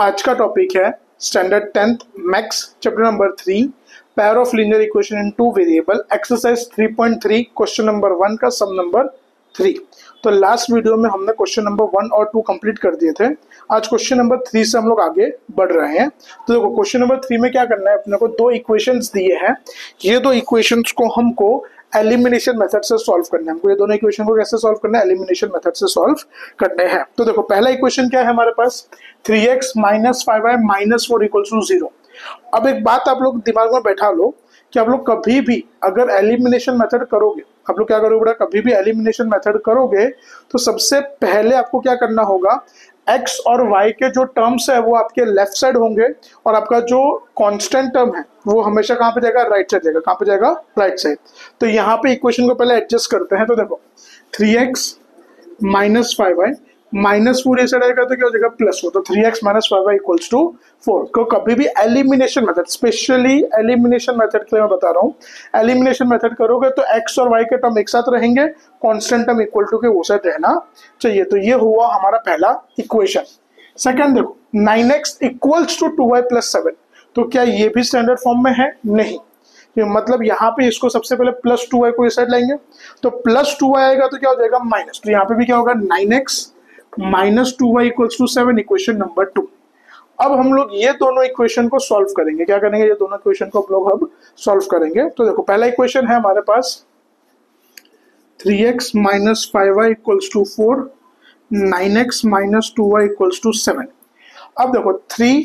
आज का टॉपिक है standard 10th maths chapter number 3 pair of linear equation in two variable exercise 3.3 question number 1 का sub number 3। तो last video में हमने क्वेश्चन नंबर 1 और 2 कंप्लीट कर दिए थे। आज क्वेश्चन नंबर 3 से हम लोग आगे बढ़ रहे हैं। तो देखो क्वेश्चन नंबर 3 में क्या करना है, अपने को दो इक्वेशंस दिए हैं। ये दो इक्वेशंस को हमको एलिमिनेशन मेथड से सॉल्व करना है। हमको ये दोनों इक्वेशन को कैसे सॉल्व करना है, एलिमिनेशन मेथड से सॉल्व करने हैं। तो देखो पहला इक्वेशन क्या है हमारे पास, 3x - 5y - 4 = 0। अब एक बात आप लोग दिमाग में बैठा लो कि आप लोग कभी भी अगर एलिमिनेशन मेथड करोगे, आप लोग क्या करोगे बेटा, कभी भी एलिमिनेशन मेथड करोगे तो सबसे पहले आपको क्या करना होगा, x और y के जो टर्म्स है वो आपके लेफ्ट साइड होंगे और आपका जो कांस्टेंट टर्म है वो हमेशा कहाँ पे जाएगा, राइट साइड जाएगा। कहाँ पे जाएगा, राइट साइड। तो यहाँ पे इक्वेशन को पहले एडजस्ट करते हैं। तो देखो 3x minus 5y minus 4 side आएगा तो क्या हो जाएगा, प्लस हो। तो 3x minus 5y equals to 4 को कभी भी elimination method, specially elimination method के लिए मैं बता रहा हूँ, एलिमिनेशन मेथड करोगे तो x और y के टर्म एक साथ रहेंगे, कांस्टेंट टर्म इक्वल टू के वो साइड रहना चाहिए। तो ये हुआ हमारा पहला इक्वेशन। सेकेंड देखो 9x equals to 2y plus 7। तो क्या ये भी स्टैंडर्ड फॉर्म में है? नहीं। मतलब यहाँ पे इसको सबसे पहले प्लस 2y को इस साइड लाएंगे तो प्लस 2y आएगा तो क्या हो जाएगा, माइनस। तो यहाँ पे भी क्या होगा, 9x minus 2y equals to 7 equation number 2। अब हम लोग ये दोनों इक्वेशन को सॉल्व करेंगे। क्या करेंगे, ये दोनों इक्वेशन को हम लोग अब सॉल्व करेंगे। तो देखो पहला इक्वेशन है हमारे पास 3x minus 5y equals to 4, 9x minus 2y equals to 7। अब देखो 3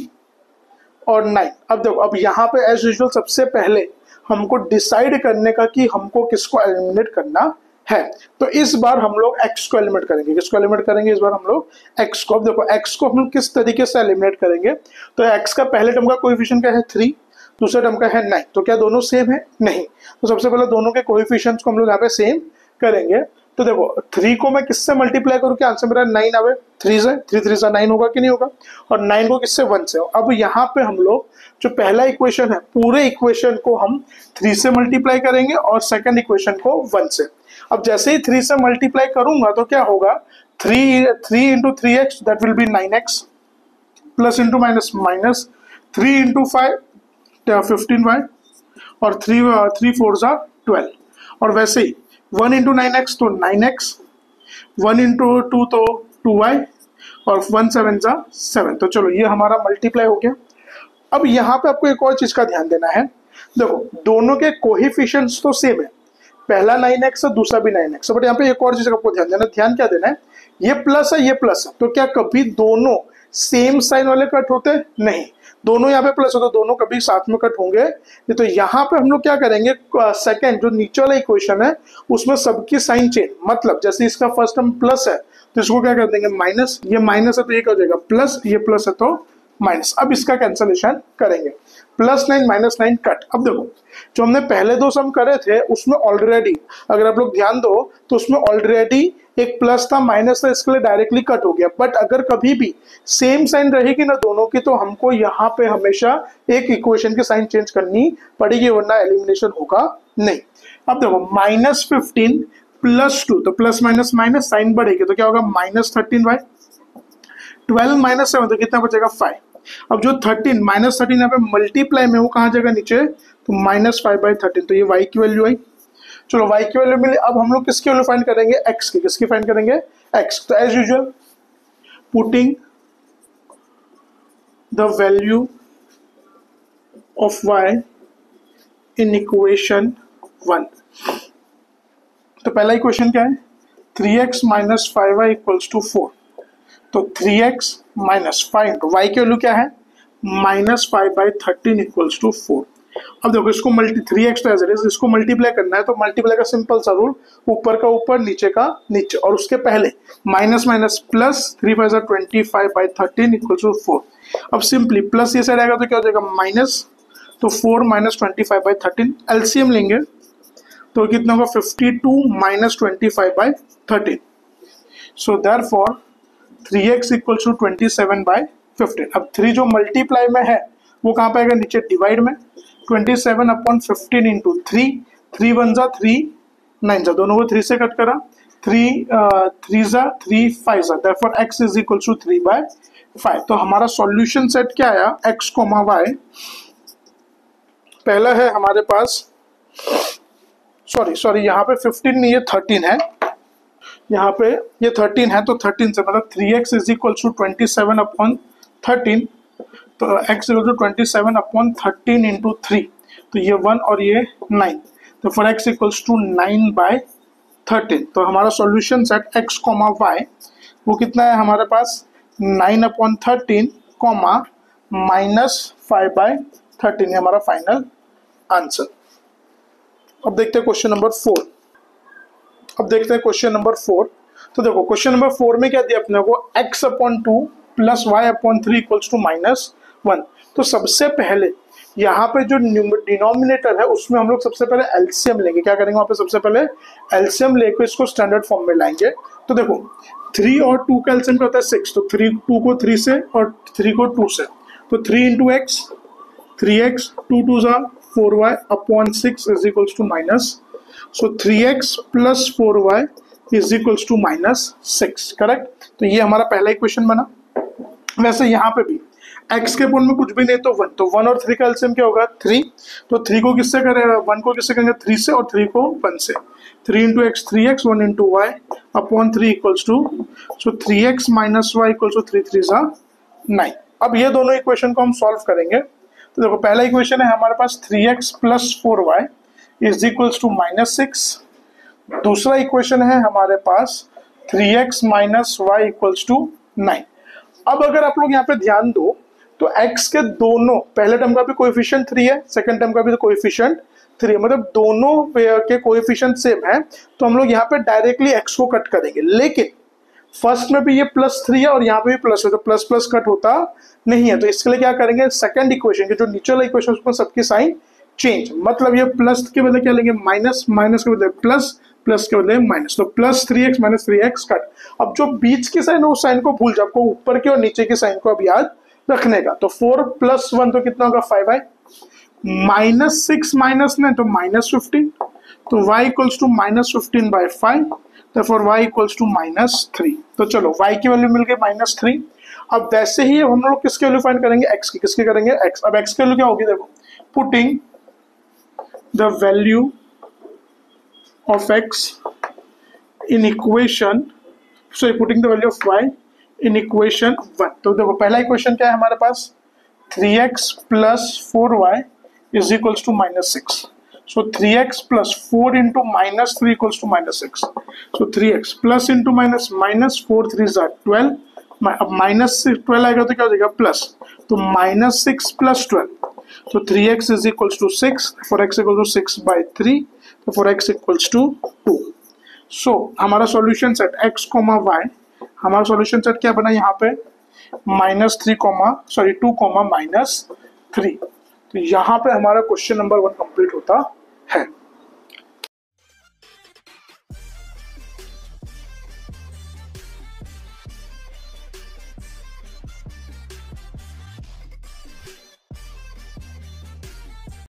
और 9, अब देखो अब यहाँ पे एज यूजुअल सबसे पहले हमको डिसाइड करने का कि हमको किसको एलिमिनेट करना है। तो इस बार हम लोग x को एलिमिनेट करेंगे। किसको एलिमिनेट करेंगे इस बार हम लोग, x को। अब देखो x को हम लोग किस तरीके से एलिमिनेट करेंगे, तो x का पहले टर्म का कोएफिशिएंट क्या है, 3, दूसरे टर्म का है 9। तो क्या दोनों सेम है? नहीं। तो सबसे पहले दोनों के कोएफिशिएंट्स को हम लोग यहाँ पे सेम करेंगे। तो देखो 3 को मैं किससे मल्टीप्लाई करूँ कि आंसर मेरा 9 आवे, 3 से 3 से 9 होगा कि नहीं होगा, और 9 को किससे, 1 से। अब यहाँ पे हम लोग जो पहला इक्वेशन है पूरे इक्वेशन को हम 3 से मल्टीप्लाई करेंगे और सेकंड इक्वेशन को 1 से। अब जैसे ही 3 से मल्टीप्लाई करूंगा तो क्या होगा, 3 into 3x that will be 9x plus into minus minus 3 into 5 15y और 3 4 12। और वैसे ही 1 इंटू 9x तो 9x, 1 इंटू 2 तो 2y और 1 7 7। तो चलो ये हमारा मल्टीप्लाई हो गया। अब यहाँ पे आपको एक और चीज का ध्यान देना है। देखो दोनों के कोएफिशिएंट्स तो सेम है, पहला 9x है दूसरा भी 9x, बट यहाँ पे एक और चीज आपको ध्यान देना है। ध्यान क्या देना है, ये प्लस है, ये प्लस है, तो क्या कभी दोनों सेम साइन वाले कट होते नहीं। दोनों यहाँ पे प्लस हो तो दोनों कभी साथ में कट होंगे। तो यहाँ पे हम लोग क्या करेंगे, सेकंड जो नीचे वाला इक्वेशन है उसमें सबकी साइन चेंज, मतलब जैसे इसका फर्स्ट टर्म प्लस है तो इसको क्या कर देंगे माइनस, ये माइनस है तो ये क्या हो जाएगा प्लस, ये प्लस है तो माइनस। अब इसका कैंसलेशन करेंगे, प्लस 9 माइनस 9 कट। अब देखो जो हमने पहले दो सम करे थे उसमें ऑलरेडी अगर आप लोग ध्यान दो तो उसमें ऑलरेडी एक प्लस था, माइनस था, इसके लिए डायरेक्टली कट हो गया। बट अगर कभी भी सेम साइन रहेगी ना दोनों की तो हमको यहाँ पे हमेशा एक इक्वेशन की साइन चेंज करनी पड़ेगी, वरना एलिमिनेशन होगा नहीं। अब देखो माइनस 15 प्लस 2 तो प्लस माइनस माइनस साइन बढ़ेगी तो क्या होगा, माइनस 13y, 12 माइनस 7 तो कितना बचेगा, 5। अब जो 13 माइनस 13 यहाँ पे मल्टीप्लाई में वो कहाँ जाएगा, नीचे, तो माइनस 5/13। तो ये y की वैल्यू आई। चलो y की वैल्यू मिली। अब हम लोग किसकी वैल्यू फाइंड करेंगे, x की। किसकी फाइंड करेंगे, x। तो as usual putting the value of y in equation 1। तो पहला इक्वेशन क्या है, 3x minus 5y equals to 4। तो 3x माइनस 5 इंटू वाई की वैल्यू क्या है, माइनस 5/13 इक्वल्स टू 4। अब देखो इसको 3x तो एज इट इज, इसको मल्टीप्लाई करना है तो मल्टीप्लाई का सिंपल सा रूल, ऊपर का ऊपर नीचे का नीचे। और उसके पहले minus minus plus, 3 × 25/13 equals to 4। अब सिंपली प्लस ये साइड आएगा तो क्या हो जाएगा, माइनस, तो 4 माइनस 25/13। एलसीएम लेंगे तो कितना होगा, 52 minus 25/13। So therefore 3x equal to 27/15। अब 3 जो मल्टीप्लाई में है वो कहाँ पे आएगा, नीचे डिवाइड में, 27/15 इंटू 3 1 3 9 जा, दोनों को 3 से कट करा, 3 3 3 5 जा, therefore x is equal to 3/15। Five. तो हमारा सॉल्यूशन सेट क्या आया, एक्स कोमा वाई। पहला है हमारे पास, सॉरी यहाँ पे 15 नहीं, ये 13 है, यहाँ पे ये 13 है। तो 13 से मतलब 3x इज इक्वल टू 27/13। तो x इज टू 27/13 इंटू 3, तो ये 1 और ये 9, तो फॉर x इक्वल्स टू 9/13। तो हमारा solution set x comma y वो कितना है हमारे पास, 9/13 कॉमा -5/13, ये हमारा फाइनल आंसर। अब देखते हैं क्वेश्चन नंबर 4। तो देखो क्वेश्चन नंबर 4 में क्या दिया अपने को, x/2 + y/3 = -1। तो सबसे पहले यहाँ पे जो डिनोमिनेटर है उसमें हम लोग सबसे पहले एलसीएम लेंगे। क्या करेंगे वहाँ पे, सबसे पहले एलसीएम लेकर इसको स्टैंडर्ड फॉर्म में लाएंगे। तो देखो 3 और 2 का एलसीएम क्या होता है, 6। तो 2 को 3 से और 3 को 2 से, तो 3 × x 4y/6 is equals to minus, so 3x + 4y is equals to -6, correct. तो ये हमारा पहला इक्वेशन बना। वैसे यहाँ पे भी x के ऊपर में कुछ भी नहीं, तो 1, तो 1 और 3 का एलसीएम क्या होगा, 3। तो 3 को किससे करेगा, 1 को किससे करेंगे, 3 से, और 3 को 1 से। 3 × x 3x, 1 × y/3 equals to, so 3x - y equals to 3×3 = 9। अब ये दोनों इक्वेशन को हम सॉल्व करेंगे। तो देखो पहला इक्वेशन है हमारे पास 3x + 4y is equals to -6। दूसरा इक्वेशन है हमारे पास 3x - y इक्वल्स टू 9। अब अगर आप लोग यहाँ पे ध्यान दो तो x के दोनों, पहले टर्म का भी कोएफिशिएंट 3 है, सेकंड टर्म का भी कोएफिशिएंट 3 है, मतलब दोनों के कोएफिशिएंट सेम है। तो हम लोग यहाँ पे डायरेक्टली x को कट करेंगे, लेकिन फर्स्ट में भी ये +3 है और यहाँ पे भी प्लस है, तो प्लस प्लस कट होता नहीं है। तो इसके लिए क्या करेंगे, सेकंड इक्वेशन के जो नीचे वाला इक्वेशन उसमें सबकी साइन चेंज, मतलब ये प्लस के बदले क्या लेंगे माइनस, माइनस के बदले प्लस, प्लस के बदले माइनस। तो +3x - 3x कट। अब जो बीच की साइन है उस साइन को भूल जाओ, आपको ऊपर की और नीचे की साइन को अब याद रखने का। तो 4 + 1 तो कितना होगा, 5 आए, -6 - 9 तो -15, तो y equals to -15/5, therefore y equals to -3। तो चलो y की वैल्यू मिल गई -3। अब वैसे ही हम लोग किसकी वैल्यू फाइंड करेंगे, x की, किसकी करेंगे, x। अब x की वैल्यू क्या होगी, देखो putting the value of x in equation, sorry putting the value of y in equation 1। तो देखो पहला इक्वेशन क्या है हमारे पास, 3x + 4y is equals to -6, so 3x + 4 into -3 equals to -6, so 3x + into minus, -4×3 = 12, अब -12 आएगा तो क्या हो जाएगा प्लस, तो -6 + 12, तो 3x = 6, for x equals to 6/3, तो for x equals to 2। So हमारा सोल्यूशन सेट x, y, हमारा सोल्यूशन सेट क्या बना यहाँ पे -2 - -3। तो यहाँ पे हमारा क्वेश्चन नंबर 1 कंप्लीट होता है।